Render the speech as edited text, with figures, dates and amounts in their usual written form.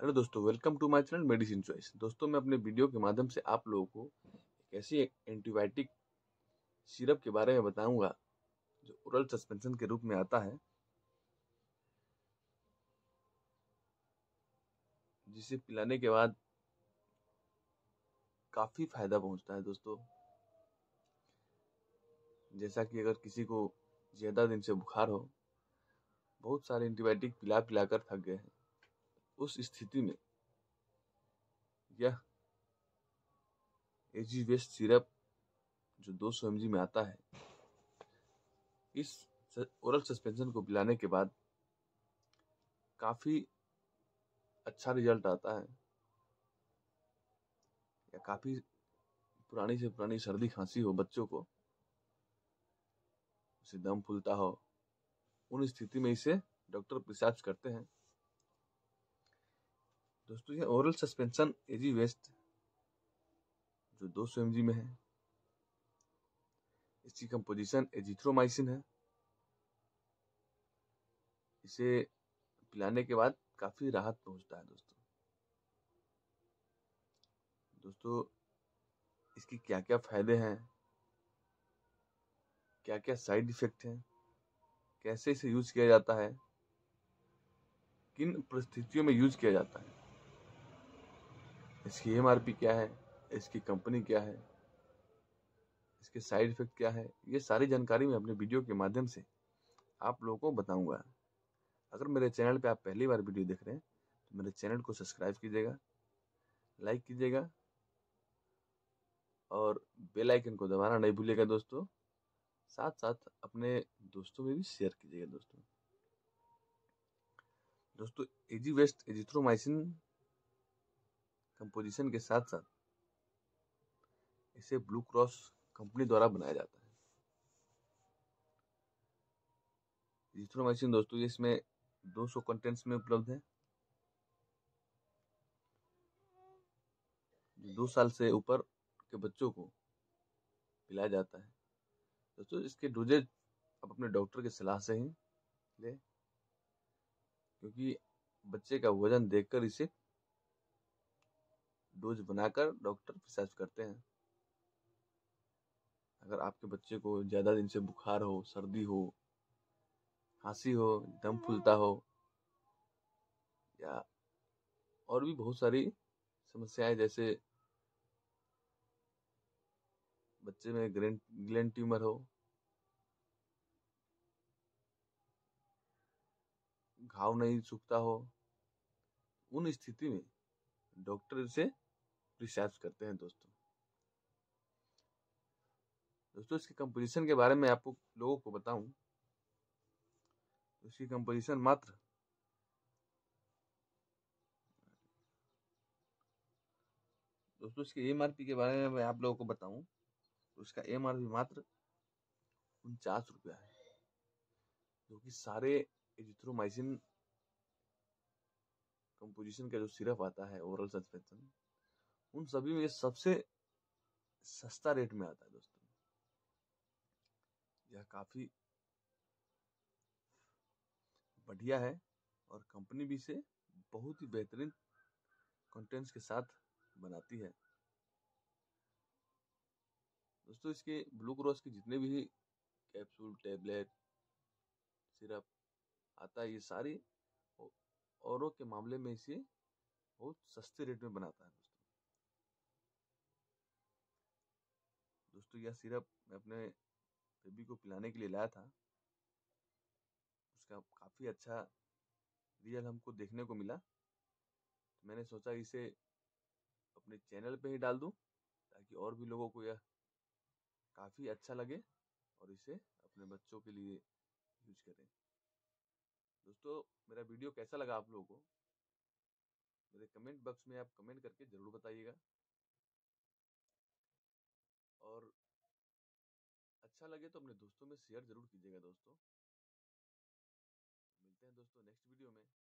Hello दोस्तों, welcome to my channel medicine choice. दोस्तों, मैं अपने वीडियो के माध्यम से आप लोगों को एक ऐसी एंटीबायोटिक सिरप के बारे में बताऊंगा जो ओरल सस्पेंशन के रूप में आता है, जिसे पिलाने के बाद काफ़ी फायदा पहुंचता है। दोस्तों, जैसा कि अगर किसी को ज़्यादा दिन से बुखार हो, बहुत सारे एंटीबायोटिक पिला कर थक गए हैं, उस स्थिति में यह एज़ीबेस्ट सिरप जो 200 mg में आता है, इस ओरल सस्पेंशन को पिलाने के बाद काफ़ी अच्छा रिजल्ट आता है। या काफ़ी पुरानी से पुरानी सर्दी खांसी हो बच्चों को, उसे दम फूलता हो, उन स्थिति में इसे डॉक्टर प्रिस्क्राइब करते हैं। दोस्तों, ये ओरल सस्पेंशन एज़ीबेस्ट जो 200 mg में है, इसकी कंपोजिशन एजिथ्रोमाइसिन है। इसे पिलाने के बाद काफ़ी राहत पहुंचता है। दोस्तों, इसकी क्या क्या फायदे हैं, क्या क्या साइड इफेक्ट हैं, कैसे इसे यूज किया जाता है, किन परिस्थितियों में यूज किया जाता है, इसकी MRP क्या है, इसकी कंपनी क्या है, इसके साइड इफेक्ट क्या है, ये सारी जानकारी मैं अपने वीडियो के माध्यम से आप लोगों को बताऊंगा। अगर मेरे चैनल पे आप पहली बार वीडियो देख रहे हैं तो मेरे चैनल को सब्सक्राइब कीजिएगा, लाइक कीजिएगा और बेल आइकन को दबाना नहीं भूलिएगा। दोस्तों, साथ साथ अपने दोस्तों में भी शेयर कीजिएगा। दोस्तों, एज़ीबेस्ट एजिथ्रोमाइसिन कंपोजिशन के साथ साथ इसे ब्लू क्रॉस कंपनी द्वारा बनाया जाता है। एज़ीथ्रोमाइसिन दोस्तों, इसमें 200 कंटेंट्स में उपलब्ध है। 2 साल से ऊपर के बच्चों को पिलाया जाता है। दोस्तों, इसके डोजेज आप अपने डॉक्टर की सलाह से ही लें, क्योंकि बच्चे का वजन देखकर इसे डोज बनाकर डॉक्टर प्रिस्क्राइब करते हैं। अगर आपके बच्चे को ज़्यादा दिन से बुखार हो, सर्दी हो, खांसी हो, दम फूलता हो या और भी बहुत सारी समस्याएं, जैसे बच्चे में ग्लैंड ट्यूमर हो, घाव नहीं सूखता हो, उन स्थिति में डॉक्टर इसे प्रिस्क्राइब करते हैं। दोस्तों, इसके कंपोजिशन के बारे में आपको लोगों को बताऊं, इसकी कंपोजिशन मात्र 49 रुपया है, जो कि सारे एज़ीथ्रोमाइसिन कंपोजिशन का जो सिरप आता है ओरल सस्पेंशन, उन सभी में सबसे सस्ता रेट में आता है। दोस्तों, यह काफ़ी बढ़िया है और कंपनी भी इसे बहुत ही बेहतरीन कंटेंट्स के साथ बनाती है। दोस्तों, इसके ब्लू क्रॉस के जितने भी कैप्सूल, टैबलेट, सिरप आता है, ये सारी औरों के मामले में इसे बहुत सस्ते रेट में बनाता है। दोस्तों, यह सिरप मैं अपने बेबी को पिलाने के लिए लाया था, उसका काफ़ी अच्छा रिजल्ट हमको देखने को मिला। मैंने सोचा इसे अपने चैनल पे ही डाल दूं, ताकि और भी लोगों को यह काफ़ी अच्छा लगे और इसे अपने बच्चों के लिए यूज करें। दोस्तों, मेरा वीडियो कैसा लगा आप लोगों को, मेरे कमेंट बॉक्स में आप कमेंट करके ज़रूर बताइएगा। और अच्छा लगे तो अपने दोस्तों में शेयर ज़रूर कीजिएगा। दोस्तों, मिलते हैं दोस्तों नेक्स्ट वीडियो में।